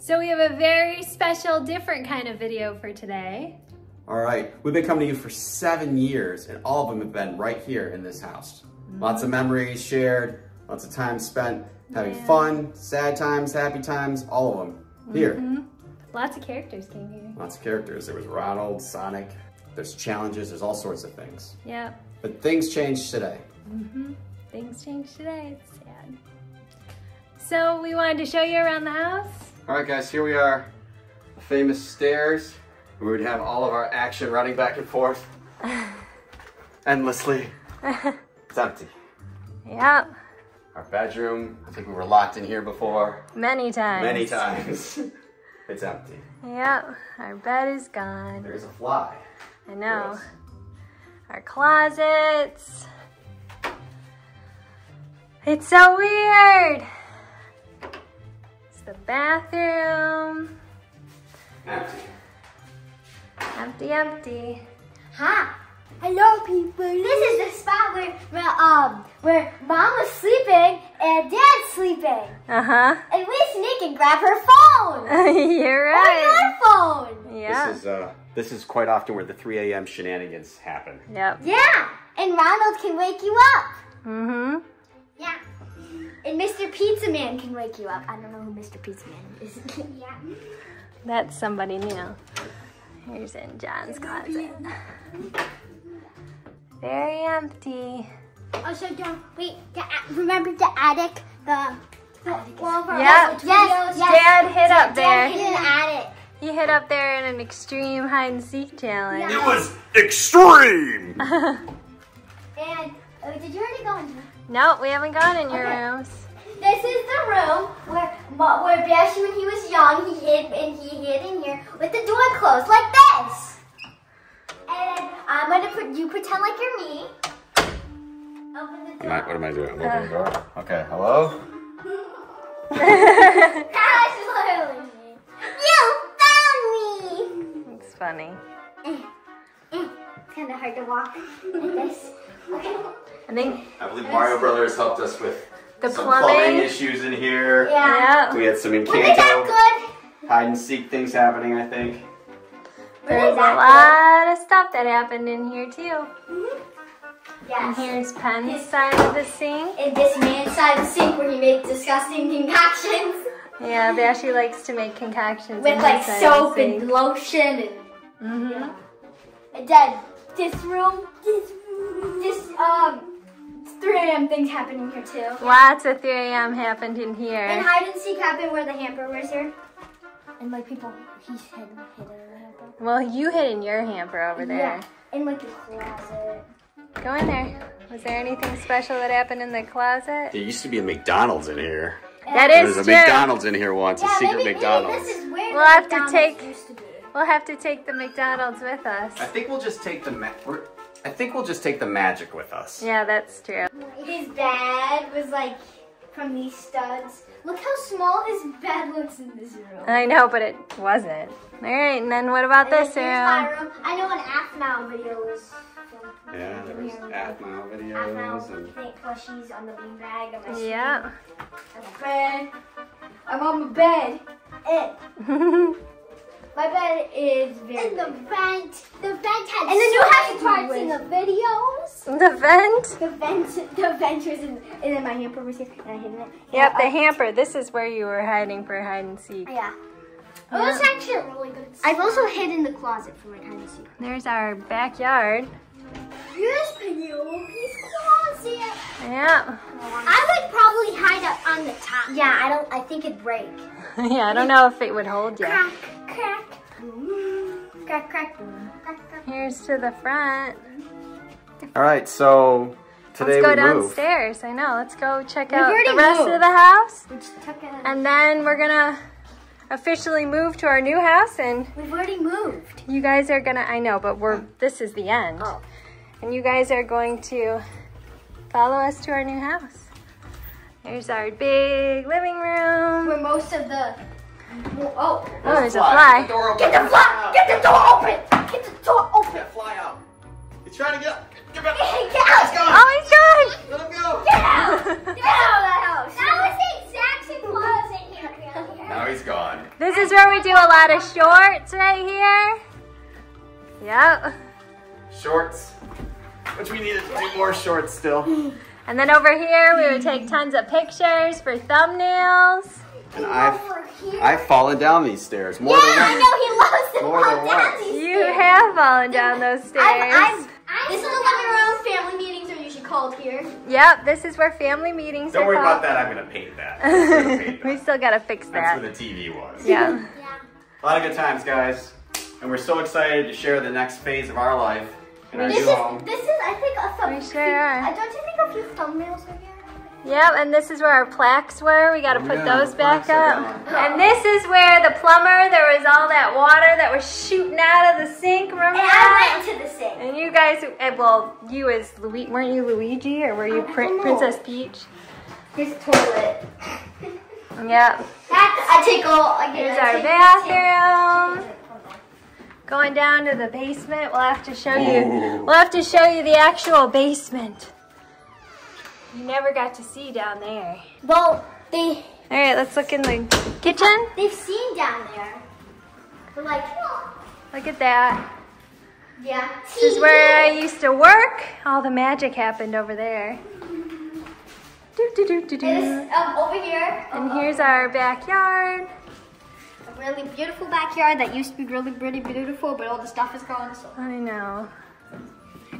So we have a very special, different kind of video for today. All right, we've been coming to you for 7 years, and all of them have been right here in this house. Mm-hmm. Lots of memories shared, lots of time spent having fun, sad times, happy times, all of them here. Mm-hmm. Lots of characters came here. Lots of characters. There was Ronald, Sonic, there's challenges, there's all sorts of things. Yeah. But things changed today. Mm-hmm. Things changed today, it's sad. So we wanted to show you around the house. All right guys, here we are, the famous stairs. We would have all of our action running back and forth endlessly. It's empty. Yep. Our bedroom, I think we were locked in here before. Many times. Many times. It's empty. Yep, our bed is gone. There's a fly. I know. Gross. Our closets. It's so weird. It's the bathroom. Empty. Empty, empty. Hi. Hello, people. This is the spot where Mom was sleeping and Dad's sleeping. Uh-huh. And we sneak and grab her phone. You're right. Or your phone. Yeah. This is quite often where the 3 a.m. shenanigans happen. Yep. Yeah. And Ronald can wake you up. Mm-hmm. Yeah. And Mr. Pizza Man can wake you up. I don't know who Mr. Pizza Man is. Yeah. That's somebody new. Here's in John's closet. Very empty. Also, don't wait. Remember the attic? The wall of our house. Yes, yes. Dad hit up there. Dad hit an attic. He hit up there in an extreme hide and seek challenge. Yes. It was extreme. And did you already go into? No, we haven't gone in your rooms. This is the room where Sebastian, when he was young, he hid in here with the door closed like this. And I'm gonna you pretend like you're me. Open the door. What am I doing? I'm opening the door. Okay, hello? That is literally me. You found me! It's funny. It's kinda hard to walk like this. Okay. I believe Mario Brothers helped us with some plumbing issues in here. Yeah. We had some Encanto hide and seek things happening, I think. There's a lot of stuff that happened in here too. Mm-hmm. Yes. And here's Penn's side of the sink. And this man's side of the sink where he makes disgusting concoctions. Yeah, they actually likes to make concoctions. With like soap and lotion and yeah. And then this room, 3 a.m. things happened in here too. Lots of 3 a.m. happened in here. And hide and seek happened where the hamper was here. And like people, he's hidden in the hamper. Well, you hid in your hamper over there. Yeah, in like the closet. Go in there. Was there anything special that happened in the closet? There used to be a McDonald's in here. That is true. There was a McDonald's in here once, a secret McDonald's. This is where we'll have to take the McDonald's with us. I think we'll just take the magic with us. Yeah, that's true. His bed was like from these studs. Look how small his bed looks in this room. I know, but it wasn't. All right, and then what about this room? I know an Athmau video was filmed. Yeah, there was Athmau videos. And plushies on the beanbag. Yeah. A bed. I'm on my bed. My bed is very big. The vent had and then you have parts in the videos. The vent? The vent was in, and then my hamper was here, and I hid it. Yep, the hamper. This is where you were hiding for hide and seek. Yeah. Well, it was actually a really good seat. I've also hid in the closet for my hide and seek. There's our backyard. Here's Penelope's closet. Yeah. I would probably hide up on the top. Yeah, I think it'd break. Yeah, I don't know if it would hold you. Crack, crack. Crack, crack. Here's to the front. All right, so today we moved. Let's go downstairs. I know. Let's go check out the rest of the house. We just took it. And then we're gonna officially move to our new house, and we've already moved. You guys are gonna. I know, but this is the end. Oh. And you guys are going to follow us to our new house. Here's our big living room. Where most of the... Oh, there's a fly. Get the fly! Get the door open! Get the door open! Get that fly out. He's trying to get up. Get back. Get out! He's gone. Oh, he's gone! Let him go! Get out! Get out of the house! That was the exact same closet in here. Now he's gone. This is where we do a lot of shorts right here. Yep. Shorts, which we needed to do more shorts still. And then over here, we would take tons of pictures for thumbnails. And I've fallen down these stairs. More than once. I know he loves to fall down these stairs. You have fallen down those stairs. This is the living room. Family meetings are usually called here. Yep, this is where family meetings are called. Don't worry about that. I'm going to paint that. We still got to fix that. That's where the TV was. Yeah. A lot of good times, guys. And we're so excited to share the next phase of our life in our new home. This is, I think, a thumbnail. We sure are. Don't you think a few thumbnails were here? Yep, and this is where our plaques were. We got to put those back up. And this is where the plumber, there was all that water that was shooting out of the sink. Remember that? And I went to the sink. And you guys, well, you as Luigi, weren't you Luigi or were you Princess Peach? His toilet. Yep. I tickle. Here's our bathroom. Going down to the basement. We'll have to show you. We'll have to show you the actual basement. You never got to see down there. Well, they... Alright, let's look in the kitchen. They've seen down there. They're like, oh. Look at that. Yeah. This is where I used to work. All the magic happened over there. Over here. And here's our backyard. A really beautiful backyard that used to be really, really beautiful, but all the stuff is gone. So. I know.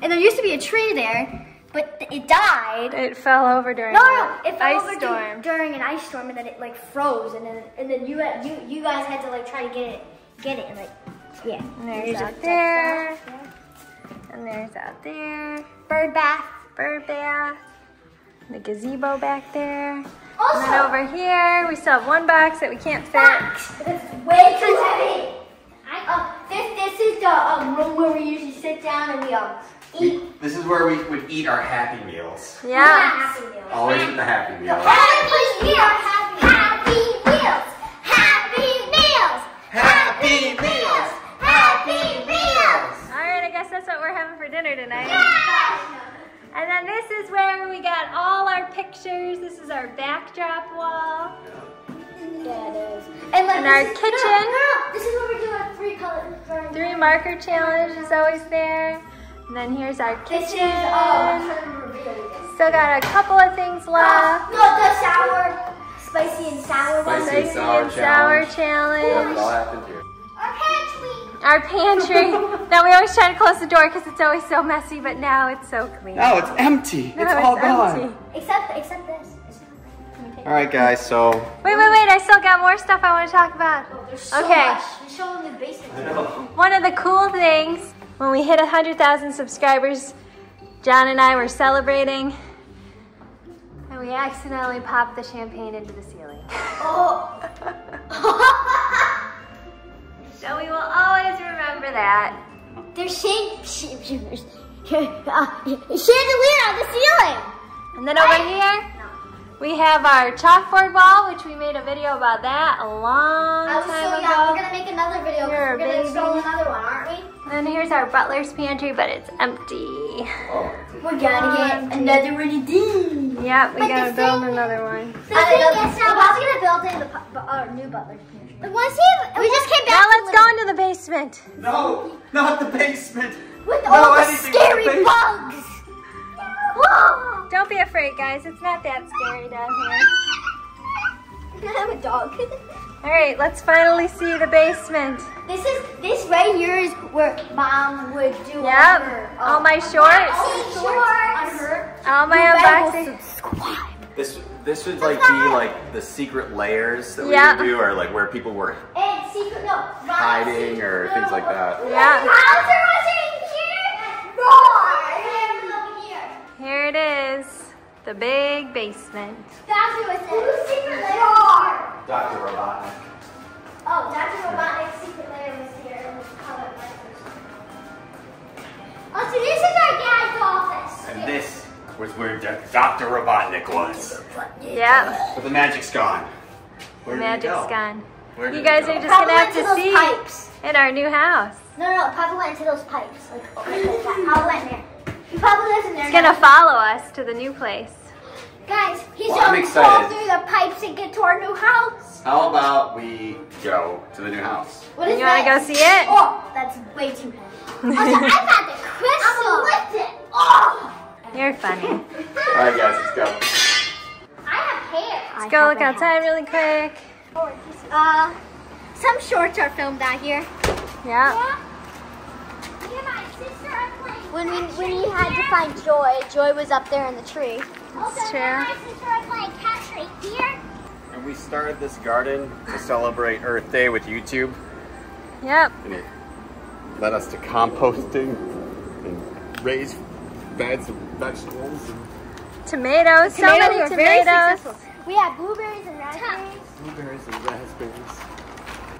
And there used to be a tree there. But it died. It fell over during during an ice storm, and then it like froze, and then you guys had to like try to get it, and like yeah. And there's out there, and there's out there. Bird bath. The gazebo back there. Also, and then over here we still have one box that we can't fit. It's way too heavy. This is the room where we usually sit down and we This is where we would eat our happy meals. Yeah. Always eat the happy meals. Happy meals. Happy meals. Happy meals. Happy meals. Happy meals. All right, I guess that's what we're having for dinner tonight. Yeah. And then this is where we got all our pictures. This is our backdrop wall. Yeah, it is. And our kitchen. This is where we do our three marker challenge is always there. And then here's our kitchen. Still got a couple of things left. No, the sour, spicy and sour one. Spicy and sour challenge. Yeah, it all happened here. Our pantry. Now we always try to close the door because it's always so messy, but now it's so clean. Now it's empty. It's all gone. Except this. All right, guys. So. Wait! I still got more stuff I want to talk about. Oh, there's so much. We show them the basics. One of the cool things. When we hit 100,000 subscribers, John and I were celebrating, and we accidentally popped the champagne into the ceiling. Oh! So we will always remember that. There's chandelier on the ceiling! And then over here, we have our chalkboard wall, which we made a video about that a long time ago. Yeah, we're going to make another video because we're going to install another one, aren't we? And then here's our butler's pantry, but it's empty. We're gonna get another one of these. Yep, we gotta build another one. We're gonna build our new butler's pantry. We just came back. Now let's go into the basement. No, not the basement. With all the scary bugs. Whoa. Don't be afraid, guys. It's not that scary down here. I have a dog. All right, let's finally see the basement. This right here is where Mom would do all my shorts. All my unboxing. Subscribe. This would like be like the secret layers that we would do, or like where people were hiding or things like that. Yeah. Here it is. The big basement. That's who it says. Who's secret lair? Dr. Robotnik. Oh, Dr. Robotnik's secret lair was here. Oh, so this is our dad's office. And this was where Dr. Robotnik was. Yeah. But the magic's gone. Where did it go? Where did you guys are just going to have to see pipes. In our new house. No, Papa went into those pipes. Like, oh, I went there. He probably lives in there. He's going to follow us to the new place. Guys, he's going to fall through the pipes and get to our new house. How about we go to the new house? What is that? You want to go see it? Oh, that's way too heavy. Also, I got the crystal. I'm with it. Oh. You're funny. All right, guys, let's go. I have hair. Let's go look outside really quick. Some shorts are filmed out here. Yeah. When we had to find Joy, Joy was up there in the tree. That's true. My sister was playing catch right here. And we started this garden to celebrate Earth Day with YouTube. Yep. And it led us to composting and raised beds of vegetables. Tomatoes. So many tomatoes. We had blueberries and raspberries.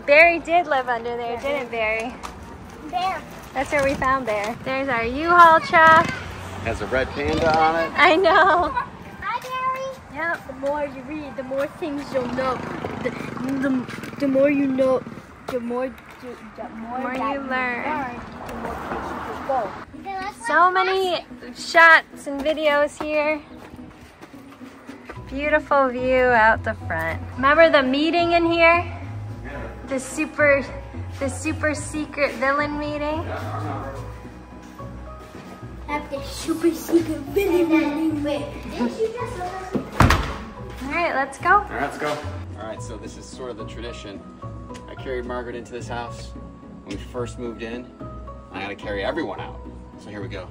Barry did live under there, didn't Barry? There. That's where we found Bear. There's our U-Haul truck. Has a red panda on it. I know. Hi, Barry. Yep. The more you read, the more things you'll know. The more you know, the more you learn, the more places you go. So many shots and videos here. Beautiful view out the front. Remember the meeting in here? Yeah. The super secret villain meeting. At the super secret villain meeting. All right, let's go. All right, let's go. All right, so this is sort of the tradition. I carried Margaret into this house when we first moved in. I gotta carry everyone out. So here we go.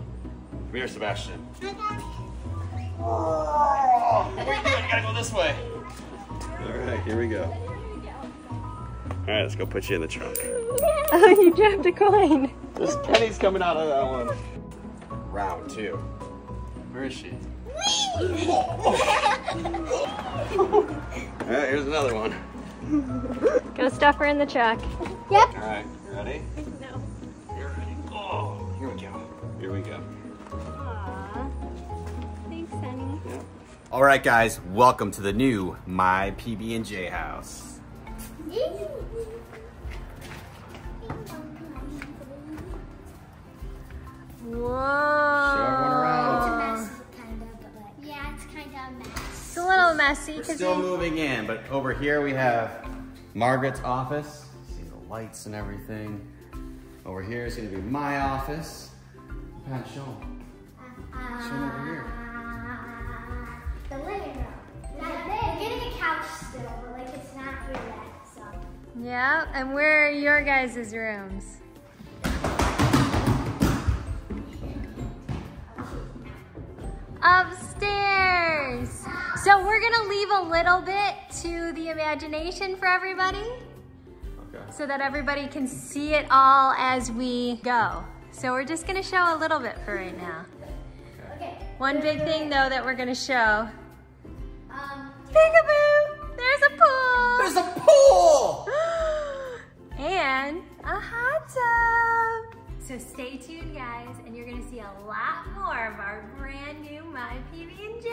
Come here, Sebastian. Oh, wait, wait, I gotta go this way. All right, here we go. All right, let's go put you in the trunk. Oh, you dropped a coin. There's pennies coming out of that one. Round two. Where is she? All right, here's another one. Go stuff her in the truck. Yep. All right, you ready? No. You're ready. Oh, here we go. Here we go. Aww. Thanks, honey. Yeah. All right, guys, welcome to the new My PB and J house. Whoa! Around. It's a mess, kind of, but like, yeah, it's kind of a mess. It's a little messy. We're still moving in, but over here we have Margaret's office. See the lights and everything. Over here is going to be my office. Pat, show them. Show them over here. The living room. We're getting a couch still, but like it's not really that. So. Yeah, and where are your guys' rooms? Upstairs. So we're gonna leave a little bit to the imagination for everybody. Okay. So that everybody can see it all as we go. So we're just gonna show a little bit for right now. Okay. One big thing though that we're gonna show. Peekaboo! There's a pool! There's a pool! And a hot tub! So stay tuned, guys, and you're gonna see a lot more of our brand new My PB and J.